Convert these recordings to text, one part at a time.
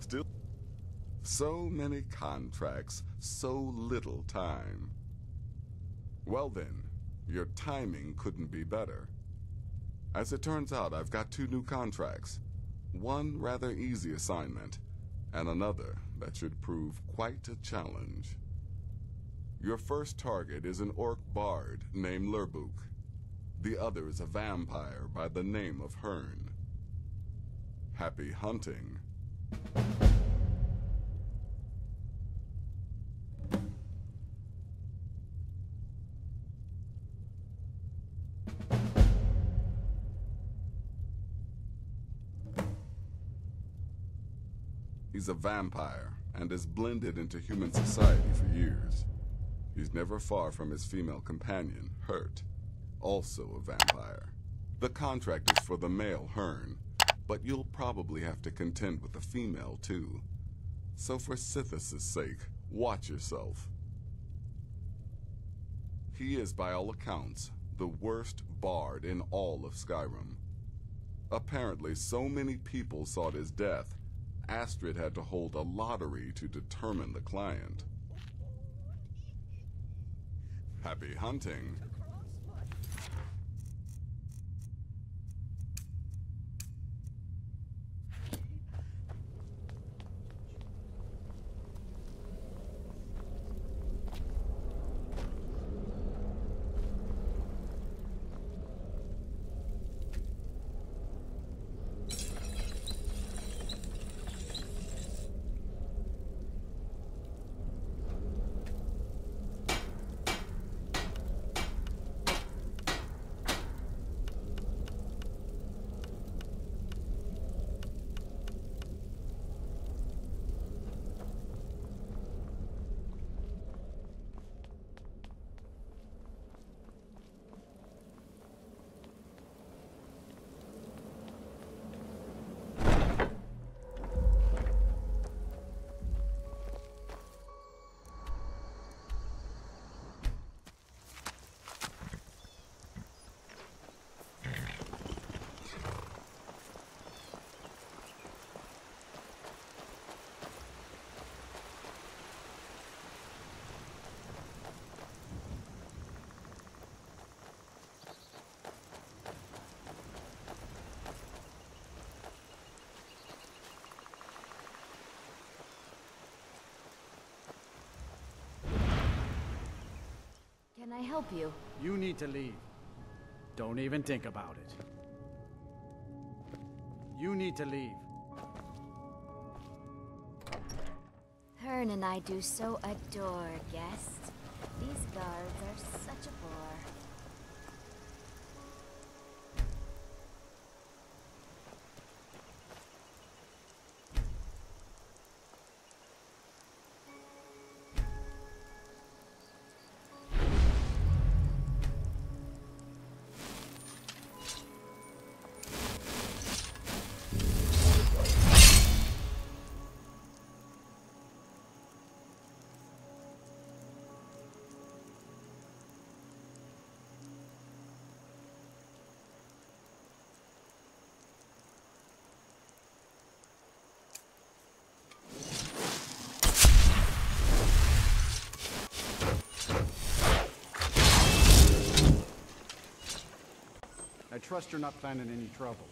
Still, so many contracts, so little time. Well then, your timing couldn't be better. As it turns out, I've got 2 new contracts. One rather easy assignment, and another that should prove quite a challenge. Your first target is an orc bard named Lurbuk. The other is a vampire by the name of Hern. Happy hunting. He's a vampire and has blended into human society for years. He's never far from his female companion, Hert, also a vampire. The contract is for the male Hern, but you'll probably have to contend with the female too. So for Sithis' sake, watch yourself. He is, by all accounts, the worst bard in all of Skyrim. Apparently, so many people sought his death, Astrid had to hold a lottery to determine the client. Happy hunting. Can I help you? You need to leave. Don't even think about it. You need to leave. Hern and I do so adore guests. These guards are such a bore. I trust you're not planning any trouble.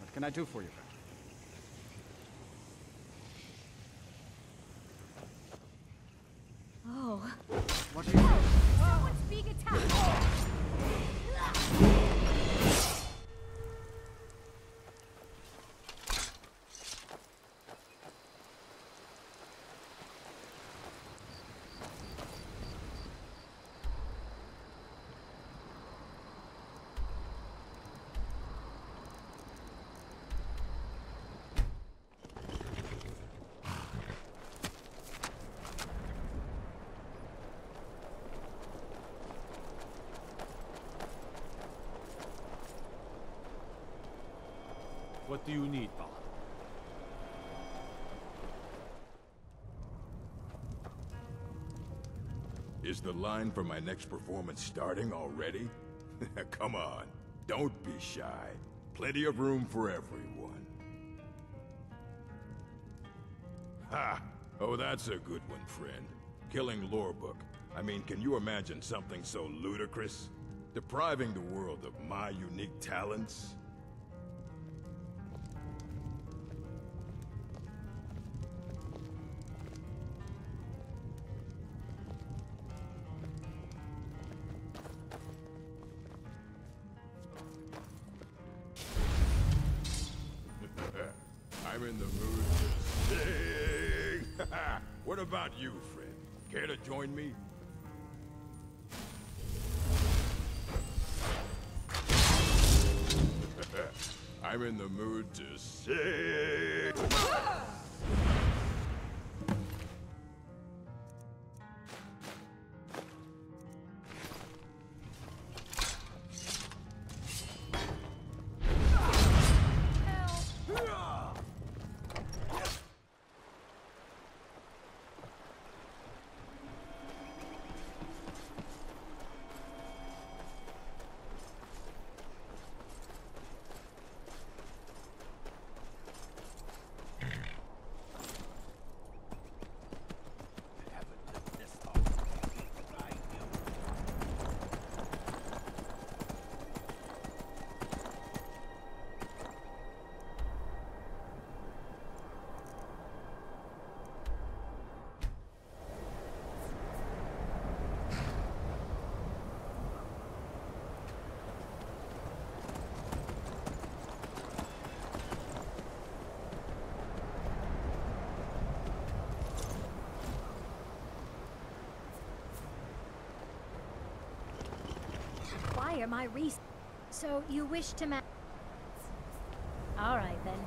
What can I do for you? Oh. What are you doing? Someone's being attacked! What do you need, Bob? Is the line for my next performance starting already? Come on, don't be shy. Plenty of room for everyone. Ha! Oh, that's a good one, friend. Killing Lurbuk. I mean, can you imagine something so ludicrous? Depriving the world of my unique talents? I'm in the mood to sing! What about you, friend? Care to join me? I'm in the mood to sing! My reason. So you wish to ma- All right then.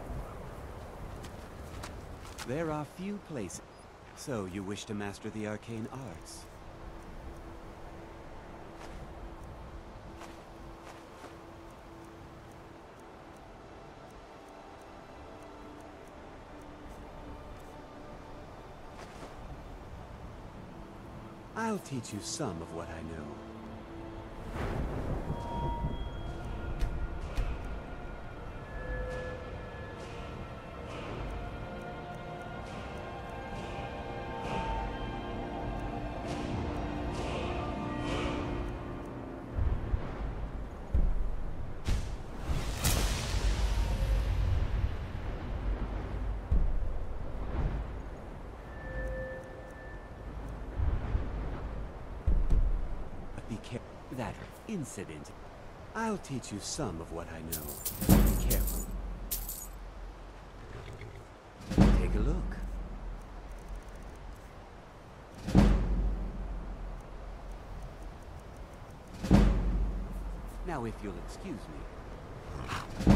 There are few places. So you wish to master the arcane arts. I'll teach you some of what I know. That incident. I'll teach you some of what I know. Be careful. Take a look. Now, if you'll excuse me.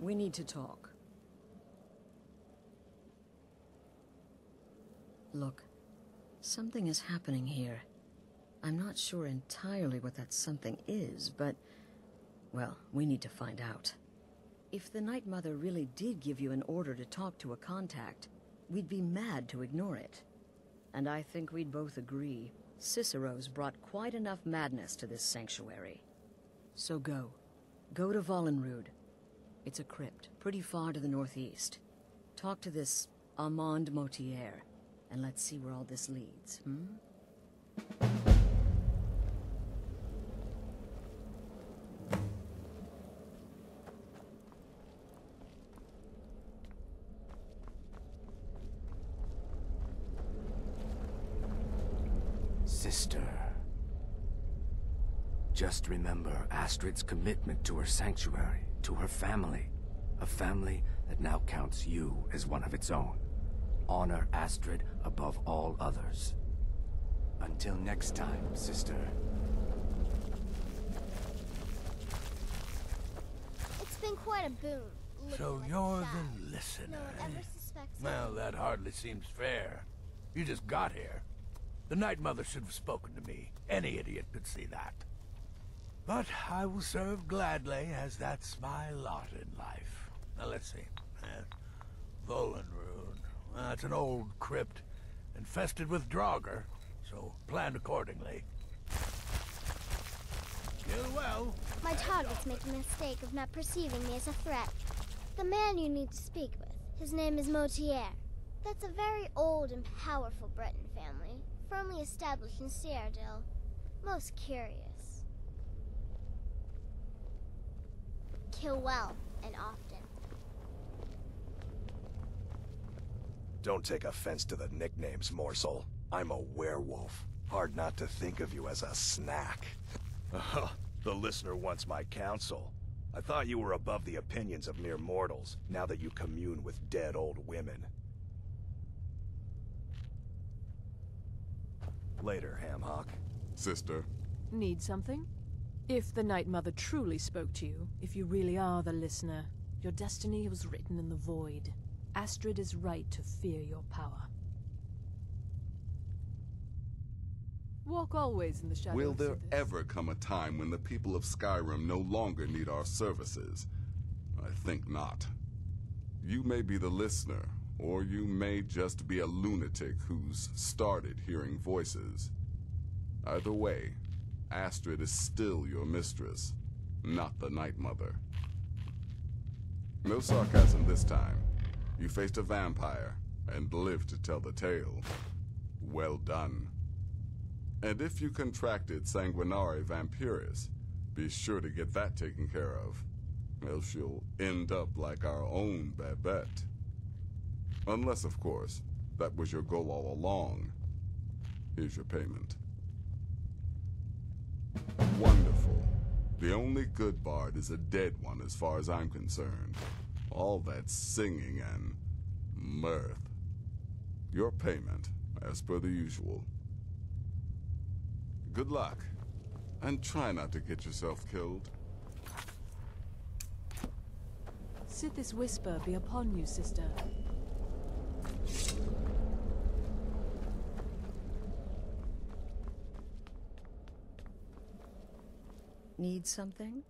We need to talk. Look, something is happening here. I'm not sure entirely what that something is, but... well, we need to find out. If the Night Mother really did give you an order to talk to a contact, we'd be mad to ignore it. And I think we'd both agree, Cicero's brought quite enough madness to this sanctuary. So go. Go to Volunruud. It's a crypt, pretty far to the northeast. Talk to this Amaund Motierre, and let's see where all this leads, hmm? Sister. Just remember Astrid's commitment to her sanctuary. To her family. A family that now counts you as one of its own. Honor Astrid above all others. Until next time, sister. It's been quite a boon. So you're the listener, eh? Well, that hardly seems fair. You just got here. The Night Mother should have spoken to me. Any idiot could see that. But I will serve gladly, as that's my lot in life. Now, let's see. Volunruud. It's an old crypt, infested with Draugr, so plan accordingly. Kill well. My target's making the mistake of not perceiving me as a threat. The man you need to speak with, his name is Motierre. That's a very old and powerful Breton family, firmly established in Sierradale. Most curious. Kill well, and often. Don't take offense to the nicknames, Morsel. I'm a werewolf. Hard not to think of you as a snack. The listener wants my counsel. I thought you were above the opinions of mere mortals, now that you commune with dead old women. Later, Hamhock. Sister. Need something? If the Night Mother truly spoke to you, if you really are the listener, your destiny was written in the void. Astrid is right to fear your power. Walk always in the shadows. Will there ever come a time when the people of Skyrim no longer need our services? I think not. You may be the listener, or you may just be a lunatic who's started hearing voices. Either way, Astrid is still your mistress, not the Night Mother. No sarcasm this time. You faced a vampire, and lived to tell the tale. Well done. And if you contracted Sanguinari Vampirius, be sure to get that taken care of, else you'll end up like our own Babette. Unless, of course, that was your goal all along. Here's your payment. Wonderful. The only good bard is a dead one as far as I'm concerned. All that singing and mirth. Your payment, as per the usual. Good luck, and try not to get yourself killed. Sithis whisper be upon you, sister. Need something?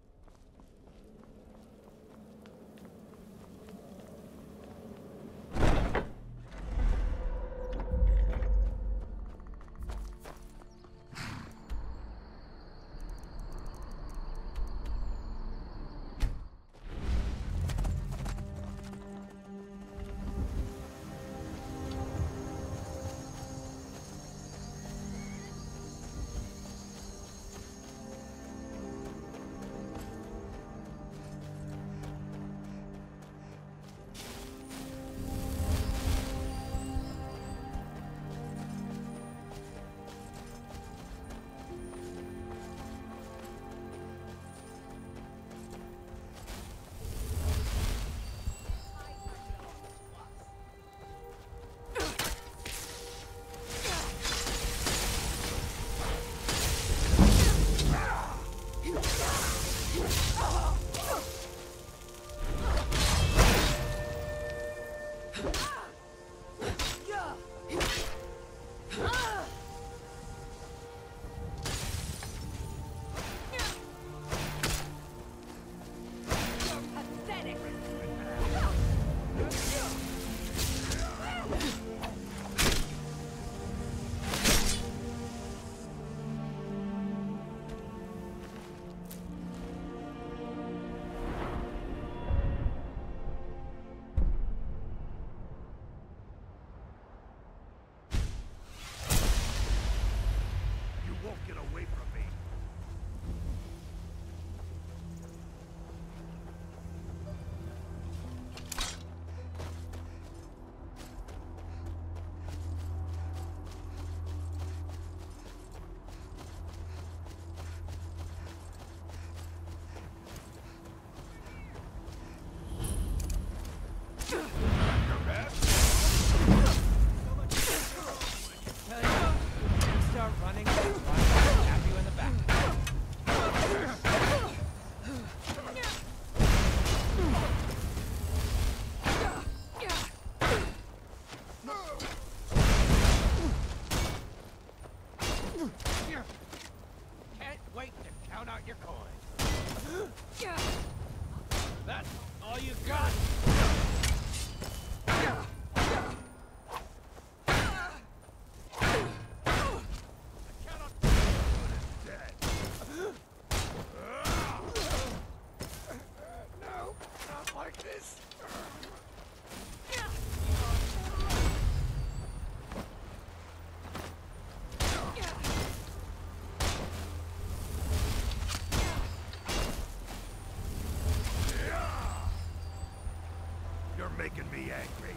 making me angry.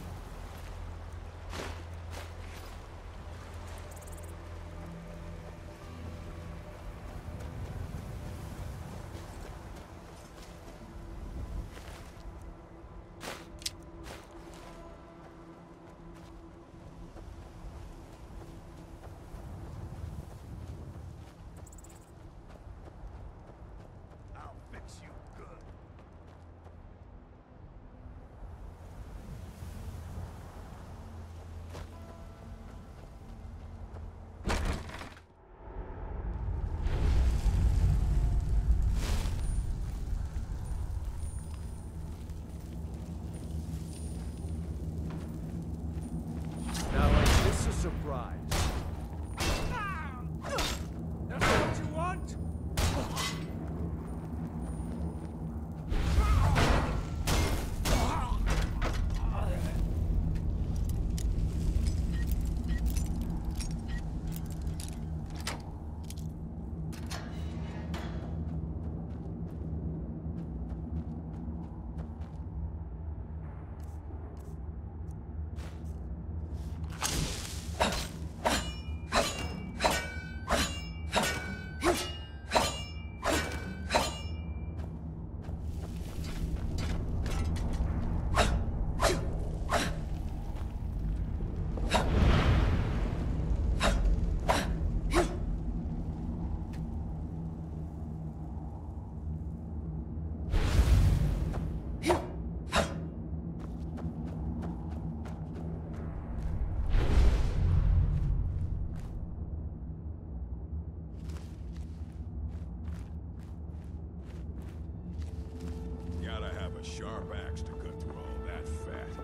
Sharp axe to cut through all that fat.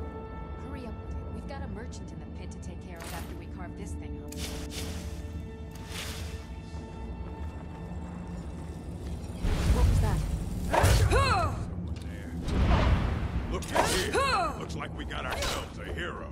Hurry up with it. We've got a merchant in the pit to take care of after we carve this thing up. What was that? Look at here. Looks like we got ourselves a hero.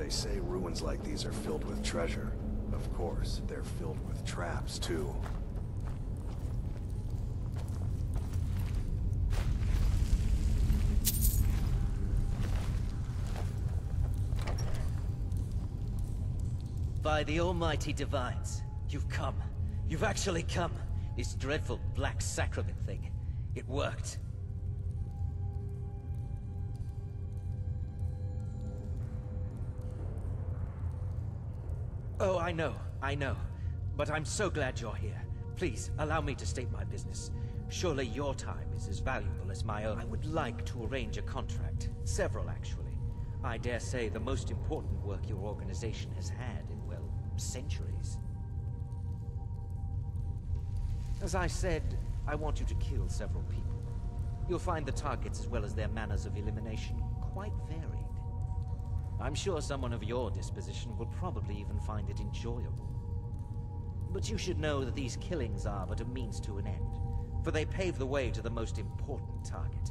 They say ruins like these are filled with treasure. Of course, they're filled with traps, too. By the almighty Divines, you've come. You've actually come. This dreadful Black Sacrament thing. It worked. Oh, I know. But I'm so glad you're here. Please, allow me to state my business. Surely your time is as valuable as my own. I would like to arrange a contract. Several, actually. I dare say the most important work your organization has had in, well, centuries. As I said, I want you to kill several people. You'll find the targets as well as their manners of elimination quite varied. I'm sure someone of your disposition will probably even find it enjoyable. But you should know that these killings are but a means to an end, for they pave the way to the most important target.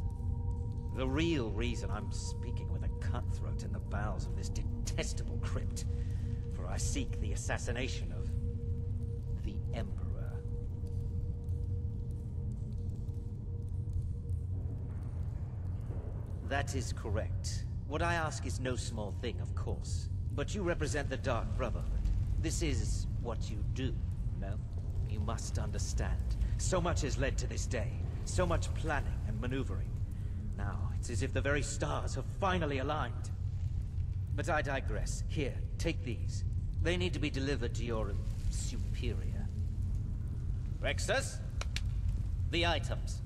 The real reason I'm speaking with a cutthroat in the bowels of this detestable crypt, for I seek the assassination of the Emperor. That is correct. What I ask is no small thing, of course. But you represent the Dark Brotherhood. This is what you do, no? You must understand. So much has led to this day. So much planning and maneuvering. Now, it's as if the very stars have finally aligned. But I digress. Here, take these. They need to be delivered to your superior. Rexus? The items.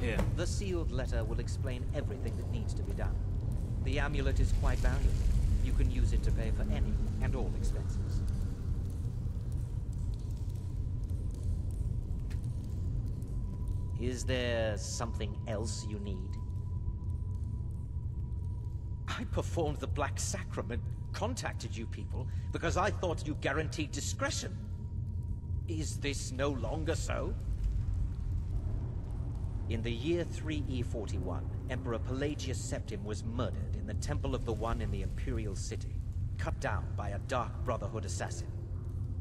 Here. The sealed letter will explain everything that needs to be done. The amulet is quite valuable. You can use it to pay for any and all expenses. Is there something else you need? I performed the Black Sacrament, contacted you people, because I thought you guaranteed discretion. Is this no longer so? In the year 3E41, Emperor Pelagius Septim was murdered in the Temple of the One in the Imperial City, cut down by a Dark Brotherhood assassin.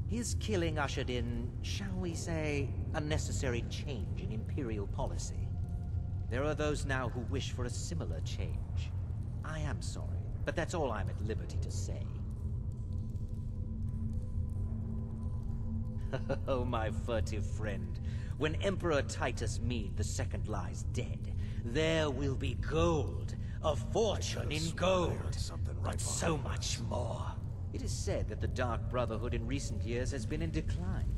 His killing ushered in, shall we say, a necessary change in Imperial policy. There are those now who wish for a similar change. I am sorry, but that's all I'm at liberty to say. Oh, my furtive friend. When Emperor Titus Mead II lies dead, there will be gold, a fortune in gold, but so much more. It is said that the Dark Brotherhood in recent years has been in decline,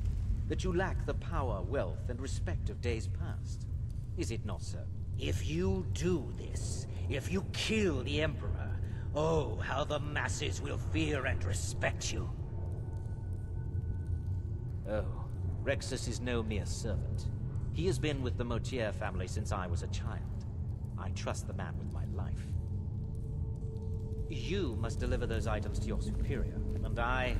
that you lack the power, wealth, and respect of days past. Is it not so? If you do this, if you kill the Emperor, oh, how the masses will fear and respect you. Oh. Rexus is no mere servant. He has been with the Motierre family since I was a child. I trust the man with my life. You must deliver those items to your superior, and I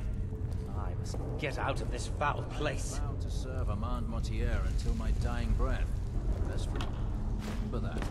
must get out of this foul place. I'm bound to serve Amaund Motierre until my dying breath. That's for... remember that.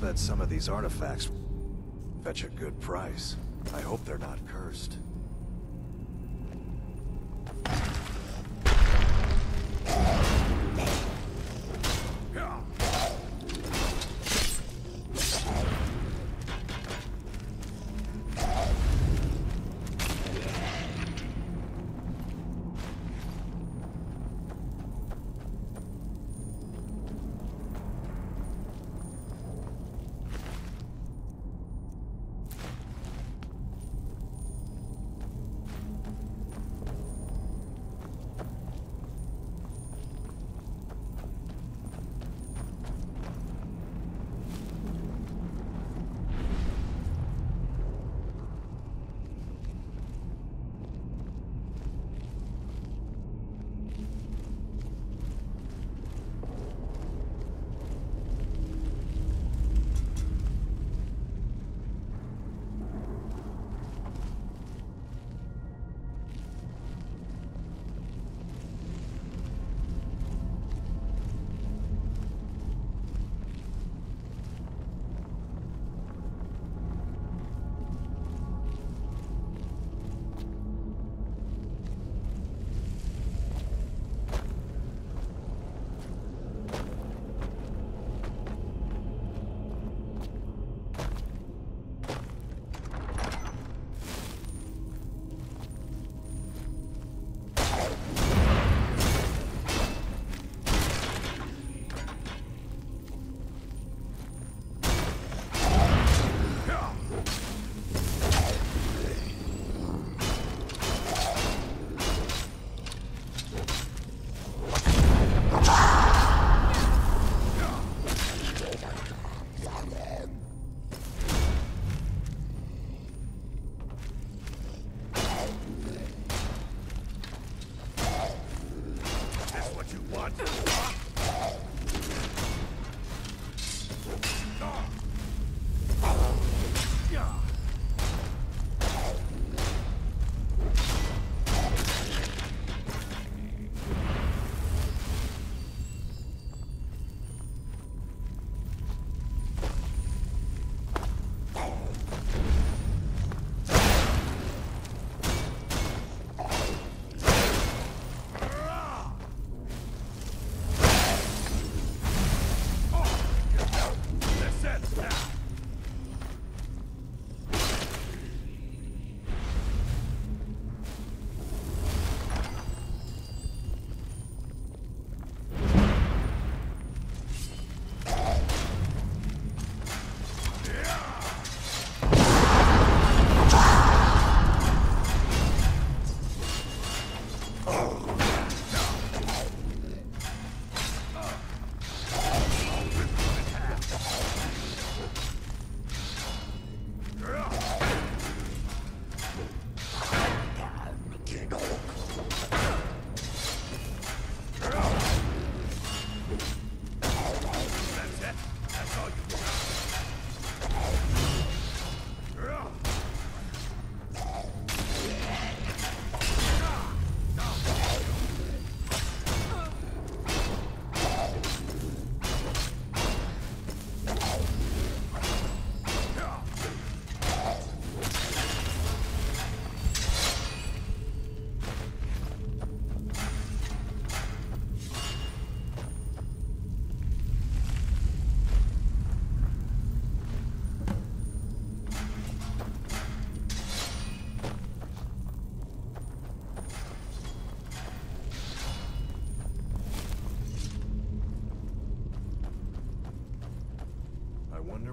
bet some of these artifacts fetch a good price. I hope they're not cursed.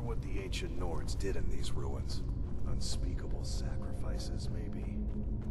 What the ancient Nords did in these ruins. Unspeakable sacrifices, maybe.